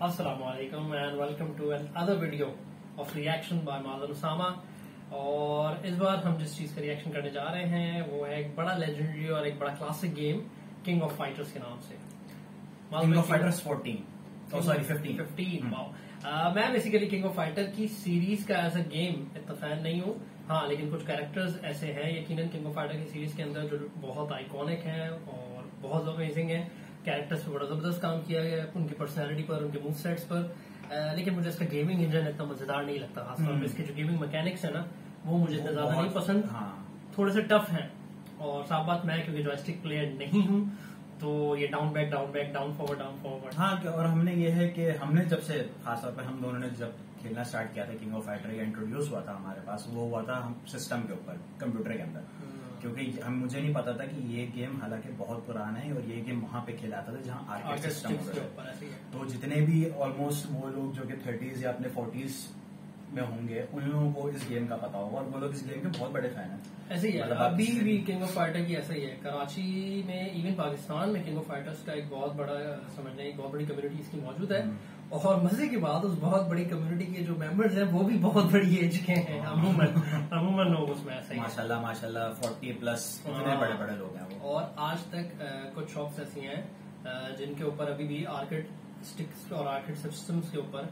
Assalamualaikum and welcome to another video of reaction by Madan Usama। और इस बार हम जिस चीज का रिएक्शन करने जा रहे हैं वो है एक बड़ा लेजेंडरी और एक बड़ा classic game king of fighters के नाम से। King of Fighters 15। मैं बेसिकली किंग ऑफ फाइटर की सीरीज का एज अ गेम इतना फैन नहीं हूँ, हाँ, लेकिन कुछ कैरेक्टर्स ऐसे हैं यकीनन किंग ऑफ फाइटर की सीरीज के अंदर जो बहुत आइकॉनिक हैं और बहुत अमेजिंग हैं। कैरेक्टर्स पे बड़ा जबरदस्त काम किया गया है, उनकी पर्सनैलिटी पर, उनके मूव सेट्स पर, लेकिन मुझे इसका गेमिंग इंजन इतना मजेदार नहीं लगता। खासतौर पर इसके जो गेमिंग मैकेनिक्स है ना वो मुझे इतना ज्यादा नहीं पसंद, हाँ। थोड़े से टफ हैं और साफ बात मैं क्योंकि जॉयस्टिक प्लेयर नहीं हूँ तो ये डाउन बैक डाउन फॉरवर्ड, हाँ। और हमने ये है कि हमने जब से खासतौर पर हम दोनों ने जब खेलना स्टार्ट किया था किंग ऑफ फाइटर या इंट्रोड्यूस हुआ था हमारे पास, वो हुआ था हम सिस्टम के ऊपर, कंप्यूटर के अंदर, क्योंकि हम मुझे नहीं पता था कि ये गेम हालांकि बहुत पुराना है और ये गेम वहां पे खेला जाता था जहां आर्केड सिस्टम होता है। तो जितने भी ऑलमोस्ट वो लोग जो कि 30s या अपने 40s में होंगे उन लोगों को इस गेम का पता होगा और वो लोग इस गेम के बहुत बड़े फैन हैं। ऐसे ही है, अभी भी किंग ऑफ फाइटर की ऐसा ही है। कराची में, इवन पाकिस्तान में किंग ऑफ फाइटर्स का एक बहुत बड़ा समझने की बहुत बड़ी कम्युनिटी इसकी मौजूद है और मजे की बात उस बहुत बड़ी कम्युनिटी के जो मेंबर्स हैं वो भी बहुत बड़ी एज के हैं। अमूमन लोग उसमें ऐसे ही माशाल्लाह 40+ इतने बड़े बड़े लोग हैं वो। और आज तक कुछ शॉप्स ऐसी हैं जिनके ऊपर अभी भी आर्केड स्टिक्स और आर्केड सिस्टम्स के ऊपर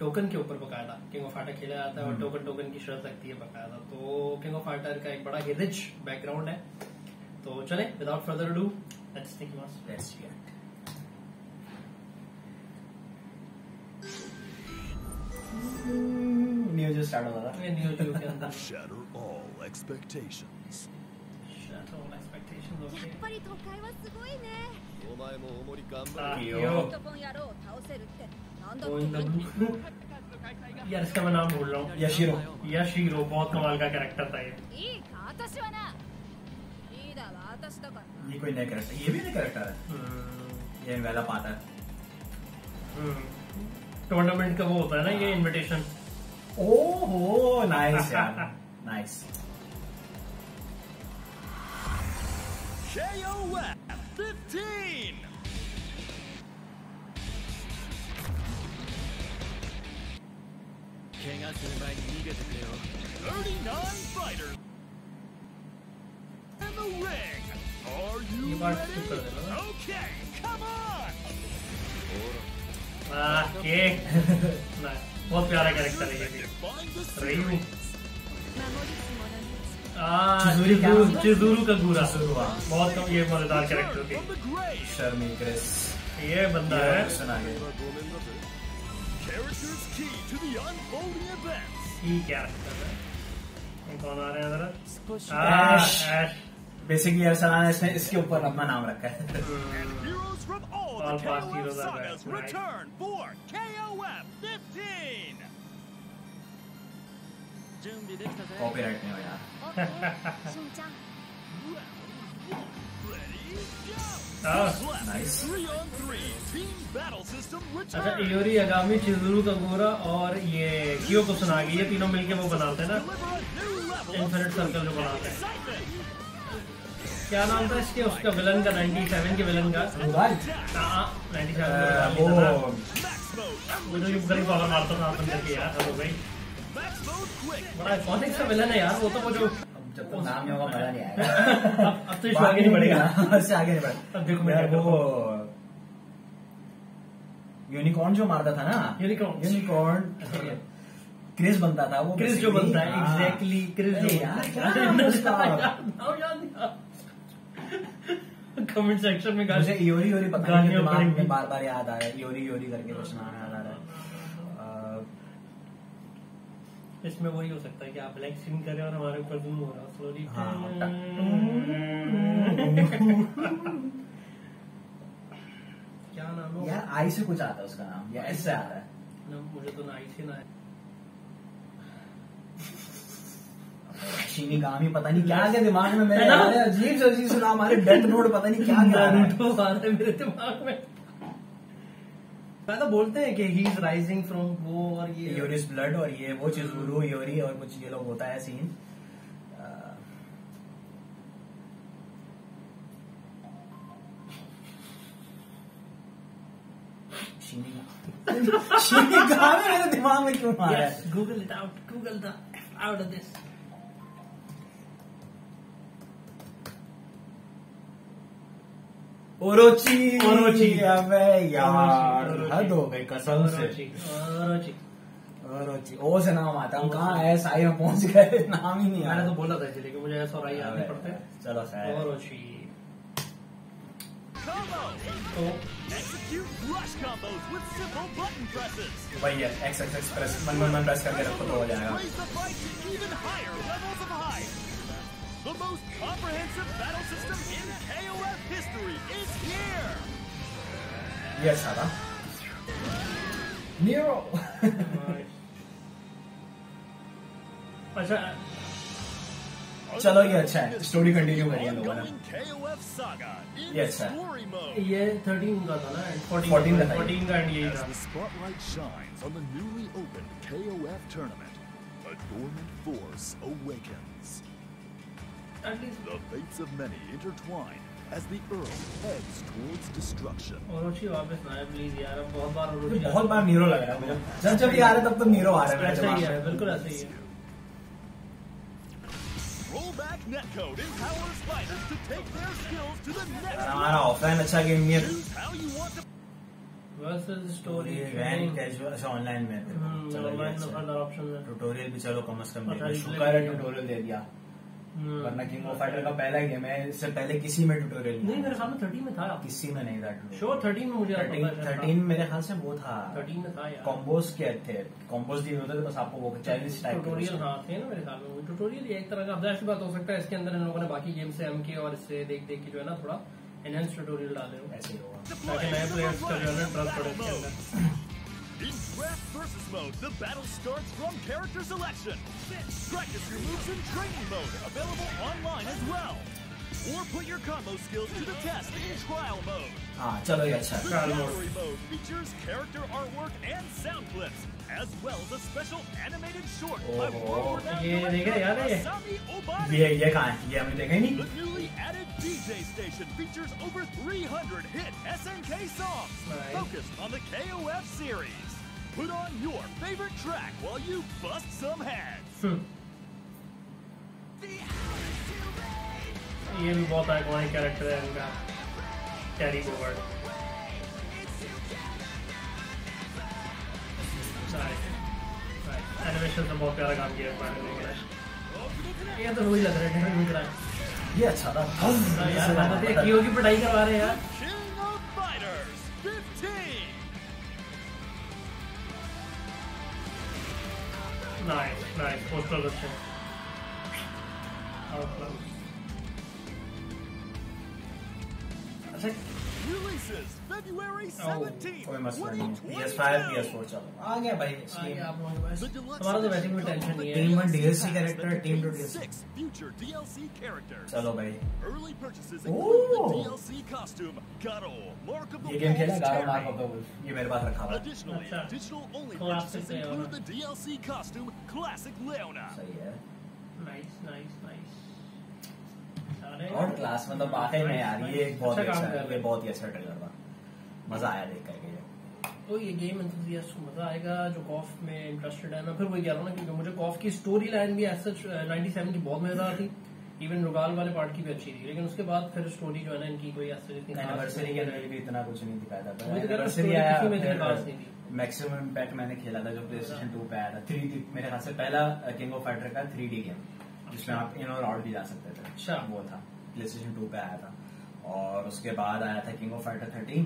टोकन के ऊपर बकायदा किंग ऑफ फाइटर खेला जाता है और टोकन की शर्त लगती है बकायदा। तो किंग ऑफ फाइटर का एक बड़ा ही रिच बैकग्राउंड है। तो चले without further do let's take must let's react. नियोजो स्टार्ट हो रहा है, नियोजो के अंदर शैटर ऑल एक्सपेक्टेशंस ओके। やっぱり都会はすごいね。お前も重り頑張るよ。トポン野郎を倒せるってなんだっけ？यार इसका मैं नाम बोल रहा हूँ, याशिरो बहुत कमाल का कैरेक्टर था ये कोई नया कैरेक्टर, ये भी नया कैरेक्टर है, ये वाला पाता है टूर्नामेंट का वो होता है ना ये इनविटेशन। ओहो नाइस यार नाइस। बहुत प्यारा कैरेक्टर है ये भी। चिज़ुरू का गुरा बहुत कम, ये मजेदार कैरेक्टर थी। शर्मी क्रिस ये बंदा है बेसिकली अरसलान इसने इसके ऊपर अपना नाम रखा है। कॉपीराइट नहीं हो यार। अच्छा इयोरी अगामी चिज़ुरू कागुरा और ये कियो को सुना गई, ये तीनों मिलके वो बनाते हैं ना इन्फिनिट सर्कल जो बनाते हैं। क्या नाम था इसके उसका विलन का 97 के विलन का 97 पावर मारता था करके यार। हेलो भाई बड़ा आइकॉनिक सा विलन है यार वो, तो वो जो जब तक नाम होगा मजा नहीं आएगा। अब तो आगे नहीं बढ़ेगा, इससे आगे नहीं बढ़ेगा। अब देखो यार वो यूनिकॉर्न जो मारता था ना, यूनिकॉर्न क्रिस बनता था वो, क्रिस जो बनता है एग्जैक्टली क्रिस। कमेंट सेक्शन में मुझे योरी पता नहीं, दिमाग में बार बार याद आया योरी करके कुछ नाम याद आ रहा है। इसमें वही हो सकता है कि आप ब्लैक स्क्रीन करें और हमारे ऊपर ज़ूम हो रहा है स्लोली, हाँ। क्या नाम है यार, आई से कुछ आता है उसका नाम या एस से आ रहा है ना, मुझे तो ना आई से ना है चीनी काम ही पता नहीं क्या के दिमाग में मेरे अजीब से अजीब सुना, हमारे डेथ नोट पता नहीं क्या आ रहा है मेरे दिमाग में। बोलते हैं कि ही इज राइजिंग फ्रॉम वो और ये योरिस ब्लड और ये वो चिज़ुरू योरी और कुछ ये लोग होता है सीन। मेरे दिमाग में क्यों आ रहा है? Google it out, Google the F out of this. Orochi, Orochi, अबे यार हद हो गई कसम से। ओरोची, ओरोची, ओ से नाम आता हम कहाँ एस आई में पहुंच गए, नाम ही नहीं आया। मैंने तो बोला था इसलिए कि मुझे एस और आई याद नहीं पड़ते। चलो सर ओरोची। वही है एक्स एक्स एक्स प्रेस, मन मन मन प्रेस करके रखो तो हो जाएगा। The most comprehensive battle system in KOF history is here. Yes, Ada. Nero. अच्छा, चलो ये अच्छा है। स्टोरी कंटिन्यू करिए लोगों ने। ये अच्छा है। ये 13 का था ना? 14 का था। 14 का एंड यही था। Spotlight shines on the newly opened KOF tournament. A dormant force awakens. The fates of many intertwine as the earth heads towards destruction. Orochi वापस ना आए प्लीज यार, अब बहुत बार नीरो लग रहा है मुझे। जब ये आ रहा है तब तो नीरो आ रहा है। ऐसा ही है, बिल्कुल ऐसा ही है। Rollback netcode empowers fighters to take their skills to the next level. हमारा ऑफलाइन अच्छा गेम नहीं है। वर्सेस स्टोरी वैन कैजुअल अच्छा ऑनलाइन में है। चलो ऑनलाइन में हर ऑप्शन है। ट्यूटोरियल भी चलो कम से कम दे दिया। शुक्र है ट्यूटोरियल दे दिया, वरना किंग ऑफ फाइटर का पहला गेम है, इससे पहले किसी में ट्यूटोरियल नहीं। मेरे ख्याल में 13 में था, किसी में नहीं था। शो 13 में मुझे 13 मेरे ख्याल से वो था, 13 में था यार। कॉम्बोस क्या थे? कॉम्बोस दिए होते थे बस आपको, वो चैलेंज टाइप ट्यूटोरियल हाँ थे ना मेरे ख्याल में। ट्यूटोरियल एक तरह का अभ्यास की बात हो सकता है। इसके अंदर इन लोगों ने बाकी गेम से एमके और इससे देख के जो है ना थोड़ा एनहांस ट्यूटोरियल डाले हो, ऐसे ही होगा ताकि नए प्लेयर्स का जो है ट्रस्ट बढ़े इसके अंदर। In Draft versus mode, the battle starts from character selection. Practice your moves in training mode, available online as well. Or put your combo skills to the test in trial mode. Ah, चलो ये अच्छा। Gallery mode features character artwork and sound clips, as well as a special animated short by world-renowned Masami Obata. ये कहाँ है? ये हमने देखा ही नहीं। The newly added DJ Station features over 300 hit SNK songs focused on the KOF series. Put on your favorite track while you bust some heads. ये भी बहुत आइकॉनिक कैरेक्टर है इनका, कैरी ओवर। एनिमेशन तो बहुत प्यारा काम किया है। ये तो रोज लग रहा है, लग रहा है। ये अच्छा था यार, कीओ की पढ़ाई करवा रहे हैं यार। नाइस नाइस पोस्टर अच्छा अच्छा। Releases February 17, 2020. PS5, PS4 चलो आ गया भाई। हमारा तो वैसे भी टेंशन नहीं है। Team 1 DLC character, team 2 DLC character. चलो भाई। ये गेम खेला Garou mark of the wolf, ये मेरे पास रखा हुआ है। सही है। Nice nice nice. और क्लास मतलब वाकई में यार ये बहुत अच्छा है, ये बहुत ही अच्छा ट्रेलर था, मजा आया देख करके। तो ये गेम एंथुसियास्ट को मजा आएगा जो कॉफ में इंटरेस्टेड है ना। फिर वही कह रहा हूँ ना, क्योंकि मुझे कॉफ की स्टोरी लाइन भी एज सच 97 की बहुत मजेदार थी, इवन रुगाल वाले पार्ट की भी अच्छी थी, लेकिन उसके बाद फिर स्टोरी जो है ना इनकी कोई एनिवर्सरी के अंदर भी इतना कुछ नहीं दिखाया था। मैक्सिमम इम्पैक्ट मैंने खेला था जो PlayStation 2 पे आया था, 3D मेरे हाथ से पहला किंग ऑफ फाइटर का 3D गेम जिसमें आप इन और आउट भी जा सकते थे। अच्छा वो था PlayStation 2 पे आया था, और उसके बाद आया था किंग ऑफ फाइटर 13,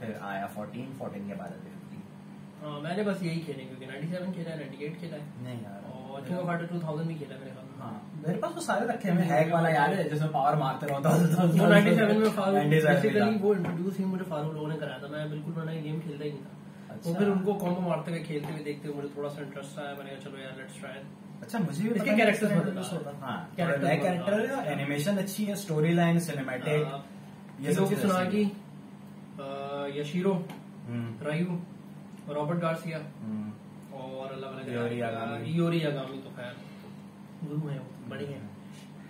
फिर आया 14 के बाद 15। मैंने बस यही खेले क्योंकि 97 खेला है, 98 खेला है नहीं यार, और किंग ऑफ फाइटर 2000 भी खेला है मेरे ख्याल में। हाँ मेरे पास तो सारे रखे हैं। हैक वाला याद है जिसमें पावर मारते रहो 97 में फारू, वो इंट्रोड्यूस ही मुझे फारू लोगों ने कराया था। मैं बिल्कुल मैंने गेम खेलता ही नहीं था, तो फिर उनको कॉम्बो मारते हुए खेलते हुए देखते हुए मुझे थोड़ा सा इंटरेस्ट आया, मैंने कहा चलो यार लेट्स ट्राई। अच्छा मुझे भी इसके कैरेक्टर्स होता है। हाँ कैरेक्टर एनिमेशन अच्छी है, स्टोरी लाइन सिनेमैटिक ये सब। सुनागी, यशीरो, रायू, रॉबर्ट गार्सिया और अलग अलग इयोरी आगामी तो खैर गुरु है, बड़ी है।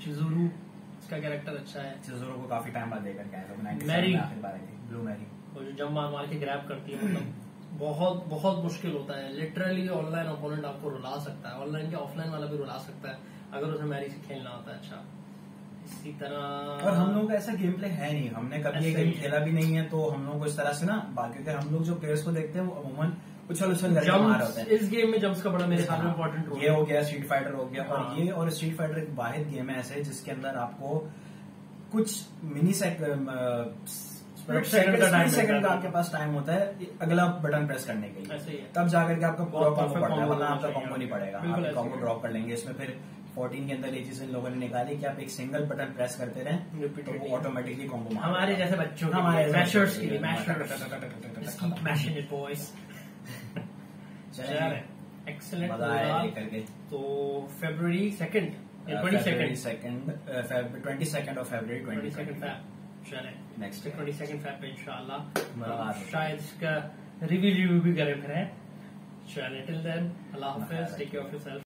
चिज़ुरू इसका कैरेक्टर अच्छा है। चिज़ुरू को काफी टाइम बाद देकर आया था, ब्लू मैरी, और जो जंप मार के ग्रैब करती है मतलब बहुत बहुत मुश्किल होता है। लिटरली ऑनलाइन ओपोनेंट आपको रुला सकता है, ऑनलाइन के ऑफलाइन वाला भी रुला सकता है अगर उसे मैरी से खेलना आता है। अच्छा, इसी तरह और हम लोग का ऐसा गेम प्ले है नहीं, हमने कभी गेम खेला भी नहीं है, तो हम लोग को इस तरह से ना बाकी अगर हम लोग जो प्लेयर्स को देखते हैं वो अमूमन उछल करके मार होते हैं। इस गेम में जम्प्स का बड़ा मेरे ख्याल में इम्पोर्टेंट रोल, ये हो गया स्ट्रीट फाइटर हो गया। और ये और स्ट्रीट फाइटर एक वाहिद गेम है ऐसे जिसके अंदर आपको कुछ मिनी सेकंड का आपके पास टाइम होता है अगला बटन प्रेस करने के लिए, तब जाकर के आपका पूरा कॉम्बो पड़ना है, वरना आपका कॉम्बो नहीं पड़ेगा, आप कॉम्बो ड्रॉप कर लेंगे। इसमें फिर 14 के अंदर ये चीज इन लोगों ने निकाली कि आप एक सिंगल बटन प्रेस करते रहें तो वो ऑटोमेटिकली कॉम्बो। हमारे जैसे बच्चों हमारे तो February 22 नेक्स्ट 22 फैब पे इंशाल्लाह शायद इसका रिव्यू भी करें फिर है। चलिए टिल देन अल्लाह हाफिज, टेक केयर ऑफ योरसेल्फ।